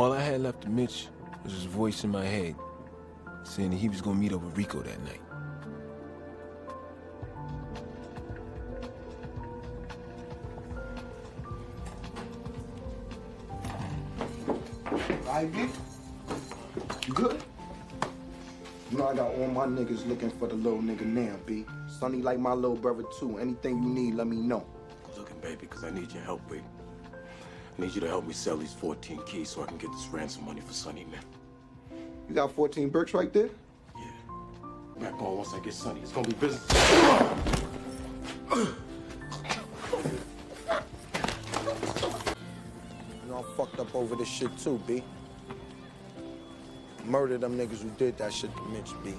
All I had left to Mitch was his voice in my head, saying that he was gonna meet up with Rico that night. You good? You know I got all my niggas looking for the little nigga now, B. Sonny like my little brother too. Anything you need, let me know. Good looking, baby, because I need your help, B. I need you to help me sell these 14 keys so I can get this ransom money for Sonny, man. You got 14 bricks right there? Yeah. Back on once I get Sonny. It's gonna be business. I'm fucked up over this shit too, B. Murder them niggas who did that shit to Mitch, B.